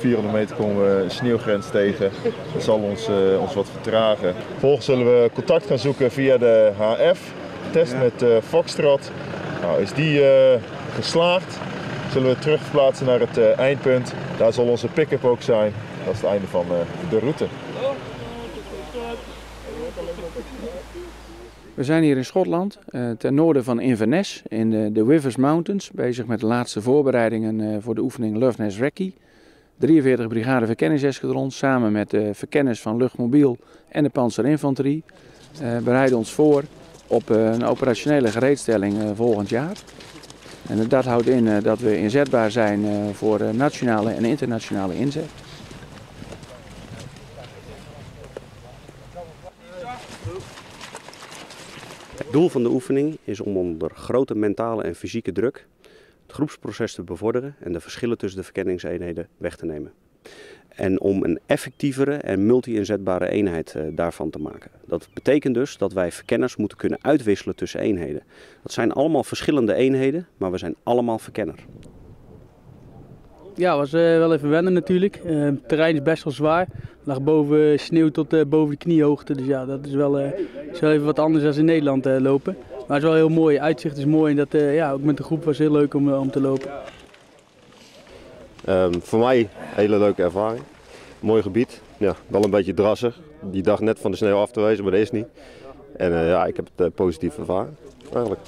400 meter komen we een sneeuwgrens tegen. Dat zal ons wat vertragen. Vervolgens zullen we contact gaan zoeken via de HF. Test met Foxtrot. Nou, is die geslaagd, zullen we terug verplaatsen naar het eindpunt. Daar zal onze pick-up ook zijn. Dat is het einde van de route. We zijn hier in Schotland, ten noorden van Inverness, in de Lufness Mountains, bezig met de laatste voorbereidingen voor de oefening Lufness Recce. 43 Brigade Verkenningsesgedrons, samen met de verkenners van luchtmobiel en de Panser Infanterie, bereiden ons voor op een operationele gereedstelling volgend jaar. En dat houdt in dat we inzetbaar zijn voor nationale en internationale inzet. Het doel van de oefening is om onder grote mentale en fysieke druk het groepsproces te bevorderen en de verschillen tussen de verkenningseenheden weg te nemen. En om een effectievere en multi-inzetbare eenheid daarvan te maken. Dat betekent dus dat wij verkenners moeten kunnen uitwisselen tussen eenheden. Dat zijn allemaal verschillende eenheden, maar we zijn allemaal verkenner. Ja, het was wel even wennen natuurlijk. Het terrein is best wel zwaar. Het lag boven sneeuw tot boven de kniehoogte. Dus ja, dat is wel even wat anders dan in Nederland lopen. Maar het is wel heel mooi. Het uitzicht is mooi en dat, ja, ook met de groep was het heel leuk om te lopen. Voor mij een hele leuke ervaring. Mooi gebied. Ja, wel een beetje drassig. Die dacht net van de sneeuw af te wezen, maar dat is niet. En ja, ik heb het positief ervaren eigenlijk.